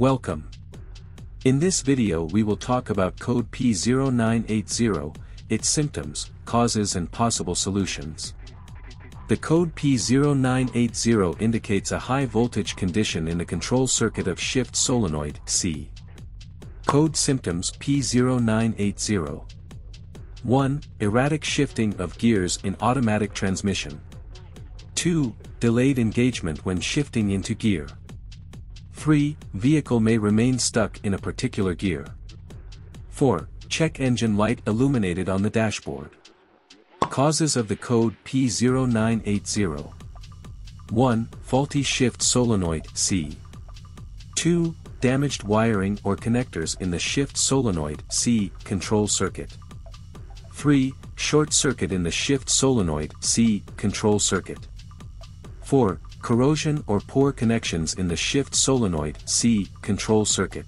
Welcome. In this video we will talk about code P0980, its symptoms, causes and possible solutions. The code P0980 indicates a high voltage condition in the control circuit of shift solenoid C. Code symptoms P0980. 1. Erratic shifting of gears in automatic transmission. 2. Delayed engagement when shifting into gear. 3. Vehicle may remain stuck in a particular gear. 4. Check engine light illuminated on the dashboard. Causes of the code P0980. 1. Faulty shift solenoid C. 2. Damaged wiring or connectors in the shift solenoid C control circuit. 3. Short circuit in the shift solenoid C control circuit. 4. Corrosion or poor connections in the shift solenoid C control circuit.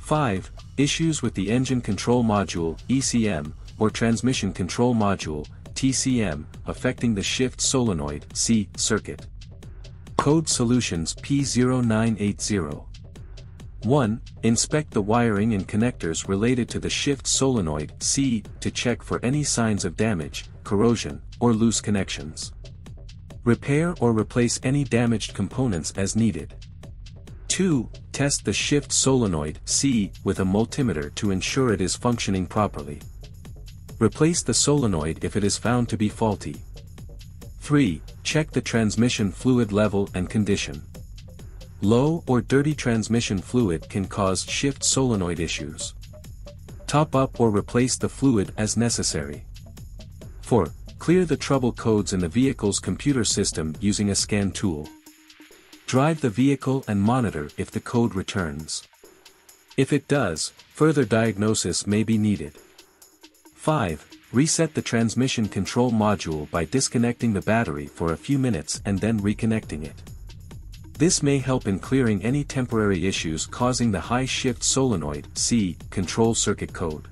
5. Issues with the engine control module ECM or transmission control module TCM affecting the shift solenoid C circuit. Code solutions P0980. 1. Inspect the wiring and connectors related to the shift solenoid C to check for any signs of damage, corrosion, or loose connections. Repair or replace any damaged components as needed. 2. Test the shift solenoid C with a multimeter to ensure it is functioning properly. Replace the solenoid if it is found to be faulty. 3. Check the transmission fluid level and condition. Low or dirty transmission fluid can cause shift solenoid issues. Top up or replace the fluid as necessary. 4. Clear the trouble codes in the vehicle's computer system using a scan tool. Drive the vehicle and monitor if the code returns. If it does, further diagnosis may be needed. 5. Reset the transmission control module by disconnecting the battery for a few minutes and then reconnecting it. This may help in clearing any temporary issues causing the high shift solenoid C control circuit code.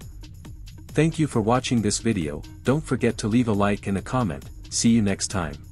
Thank you for watching this video. Don't forget to leave a like and a comment. See you next time.